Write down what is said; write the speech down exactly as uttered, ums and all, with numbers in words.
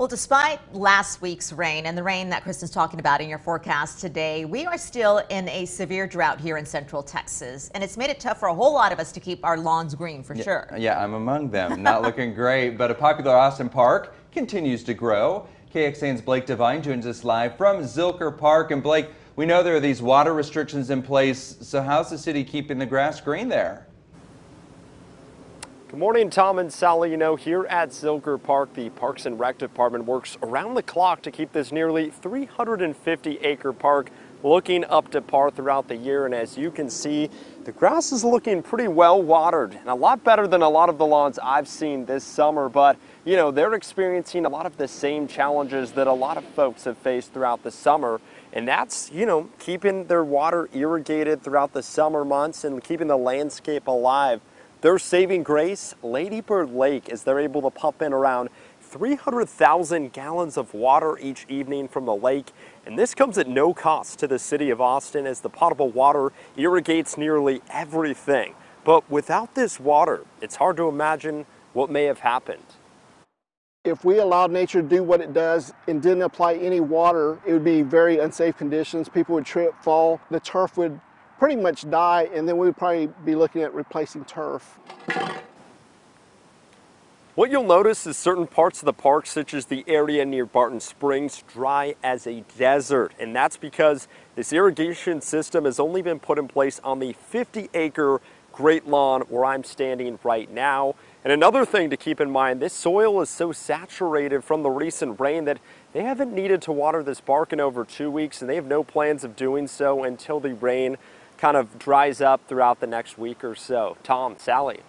Well, despite last week's rain and the rain that Kristen's talking about in your forecast today, we are still in a severe drought here in Central Texas, and it's made it tough for a whole lot of us to keep our lawns green for yeah, sure. Yeah, I'm among them. Not looking great, but a popular Austin park continues to grow. K X A N's Blake DeVine joins us live from Zilker Park. And Blake, we know there are these water restrictions in place, so how's the city keeping the grass green there? Good morning, Tom and Sally. You know, here at Zilker Park, the Parks and Rec Department works around the clock to keep this nearly three hundred fifty acre park looking up to par throughout the year. And as you can see, the grass is looking pretty well watered and a lot better than a lot of the lawns I've seen this summer. But, you know, they're experiencing a lot of the same challenges that a lot of folks have faced throughout the summer. And that's, you know, keeping their water irrigated throughout the summer months and keeping the landscape alive. Their saving grace, Lady Bird Lake, is they're able to pump in around three hundred thousand gallons of water each evening from the lake, and this comes at no cost to the city of Austin as the potable water irrigates nearly everything. But without this water, it's hard to imagine what may have happened. If we allowed nature to do what it does and didn't apply any water, it would be very unsafe conditions. People would trip, fall, the turf would pretty much die, and then we would probably be looking at replacing turf. What you'll notice is certain parts of the park, such as the area near Barton Springs, dry as a desert. And that's because this irrigation system has only been put in place on the fifty acre Great Lawn where I'm standing right now. And another thing to keep in mind, this soil is so saturated from the recent rain that they haven't needed to water this park in over two weeks, and they have no plans of doing so until the rain kind of dries up throughout the next week or so. Tom, Sally.